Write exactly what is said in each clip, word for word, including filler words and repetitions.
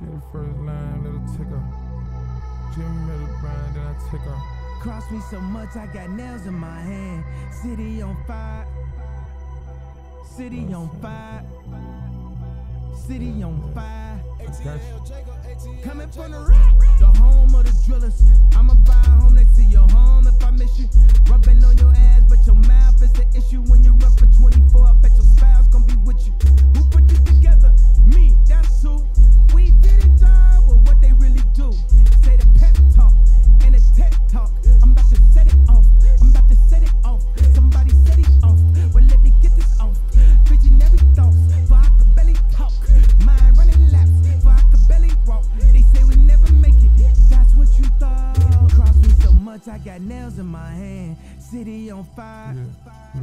Get the first line, let it tick up. Jimmy middle brand, then I tick up. Cross me so much, I got nails in my hand. City on fire. City on fire. City on fire. Coming from the rack, the home of the drillers. I'ma buy a home next to your home if I miss you. Rubbing on your ass, but your mouth is the issue. When you run for twenty-four, I bet your spouse gon' be with you. Who put you together? Me, that's who. We did it, dog, but what they really do. Say the pep talk and the TED talk. I'm about to set it off. I'm about to set it off. Somebody set it off. Well, let me get this off. Visionary thoughts, but I could barely talk. Mind running laps, but I could barely walk. They say we never make it. That's what you thought. Cross me so much, I got nails in my hand. City on fire. Yeah.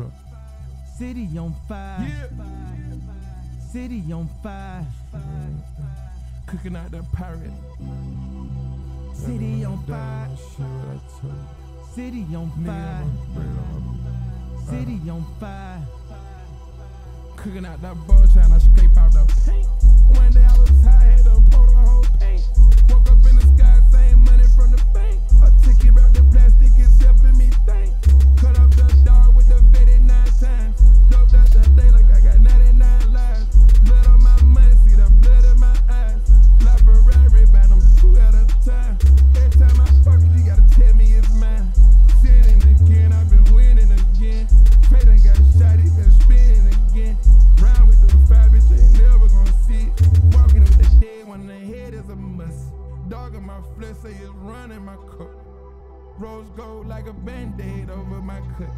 City on fire. Yeah. City on fire. Cooking out that pirate. City on fire. City on fire. City on fire. Cooking out that bullshit and I scrape out the paint. One day I was high, had to pour the whole paint. Woke up in the sky, same money from the bank. A ticket wrapped in plastic is helping me think. Cut up the dog with the fitted nine times. Doped out the day like I got ninety-nine lives. Blood on my money, see the blood in my eyes. Like Ferrari, buy them two at a time. Every time I fuck you, you gotta tell me it's mine. Sinning again, I've been winning again. Trey done got shot, he been spinning again. Round with the five, bitch, ain't never gonna see it. Walking with the dead one, the head is a must. Dog in my flesh, say it's running my cup. Rose gold like a band-aid over my cut.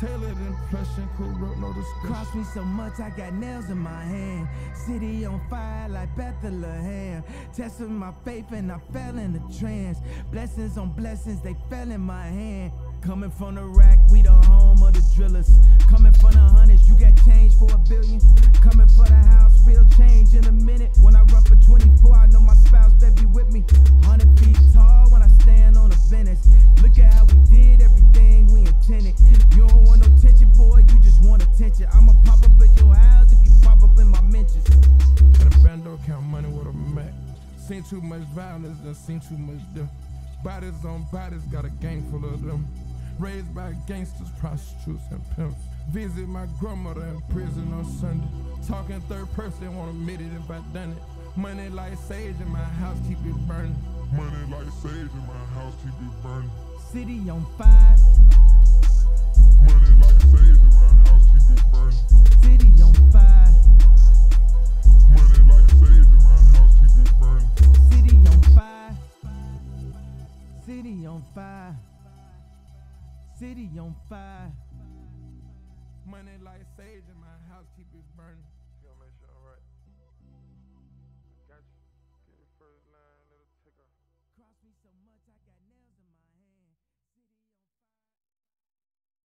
Tailored and plush and cool, wrote no discussion. Cost me so much, I got nails in my hand. City on fire like Bethlehem. Testing my faith and I fell in a trance. Blessings on blessings, they fell in my hand. Coming from the rack, we the home of the drillers. Coming from the hundreds, you got change for a billion. Coming for the house, real change in a minute. When I run for twenty-four, I know my spouse better be with me. Hundred feet tall when I stand on a Venice. Look at how we did everything we intended. You don't want no tension, boy, you just want attention. I'ma pop up at your house if you pop up in my mentions. Got a bando, count money with a Mac. Seen too much violence, done seen too much death. Bodies on bodies, got a gang full of them. Raised by gangsters, prostitutes, and pimps. Visit my grandmother in prison on Sunday. Talking third person, won't admit it if I done it. Money like sage in my house, keep it burning. Money like sage in my house, keep it burning. City on fire. Money like sage in my house, keep it burning. City on fire. Money like sage in my house, keep it burning. City on fire. City on fire. City on fire. Money like sage in my house, keep it burning. Yo, man, shit, all right. Got you. Get the first line, little ticker. Cross me so much, I got nails in my